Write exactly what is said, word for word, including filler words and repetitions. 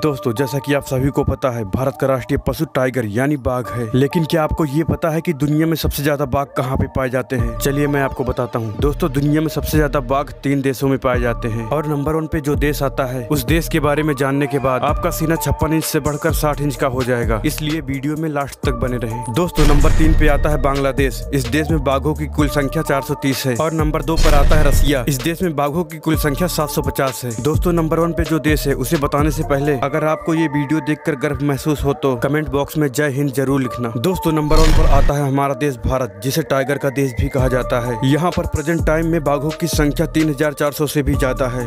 दोस्तों जैसा कि आप सभी को पता है भारत का राष्ट्रीय पशु टाइगर यानी बाघ है, लेकिन क्या आपको ये पता है कि दुनिया में सबसे ज्यादा बाघ कहाँ पे पाए जाते हैं? चलिए मैं आपको बताता हूँ। दोस्तों दुनिया में सबसे ज्यादा बाघ तीन देशों में पाए जाते हैं और नंबर वन पे जो देश आता है उस देश के बारे में जानने के बाद आपका सीना छप्पन इंच से बढ़कर साठ इंच का हो जाएगा, इसलिए वीडियो में लास्ट तक बने रहे। दोस्तों नंबर तीन पे आता है बांग्लादेश। इस देश में बाघों की कुल संख्या चार सौ तीस है। और नंबर दो पर आता है रसिया। इस देश में बाघों की कुल संख्या सात सौ पचास है। दोस्तों नंबर वन पे जो देश है उसे बताने से पहले अगर आपको ये वीडियो देखकर गर्व महसूस हो तो कमेंट बॉक्स में जय हिंद जरूर लिखना। दोस्तों नंबर वन पर आता है हमारा देश भारत, जिसे टाइगर का देश भी कहा जाता है। यहाँ पर प्रेजेंट टाइम में बाघों की संख्या तीन हजार चार सौ से भी ज्यादा है।